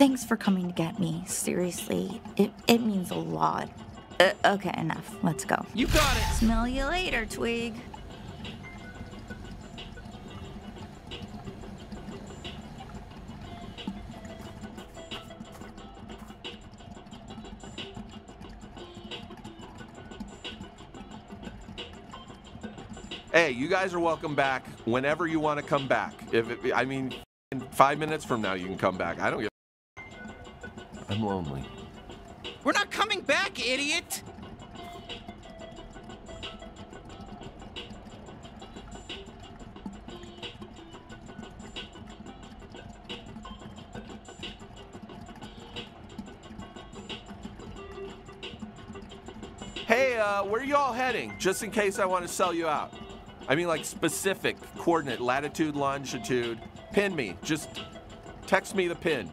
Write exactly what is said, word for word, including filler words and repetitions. Thanks for coming to get me. Seriously, it, it means a lot. Uh, okay, enough. Let's go. You got it! Smell you later, Tweeg. Hey, you guys are welcome back whenever you want to come back. If it, I mean, in five minutes from now you can come back. I don't give a f. I'm lonely. We're not coming back, idiot! Hey, uh, where are y'all heading? Just in case I want to sell you out. I mean, like, specific coordinate, latitude, longitude. Pin me. Just text me the pin.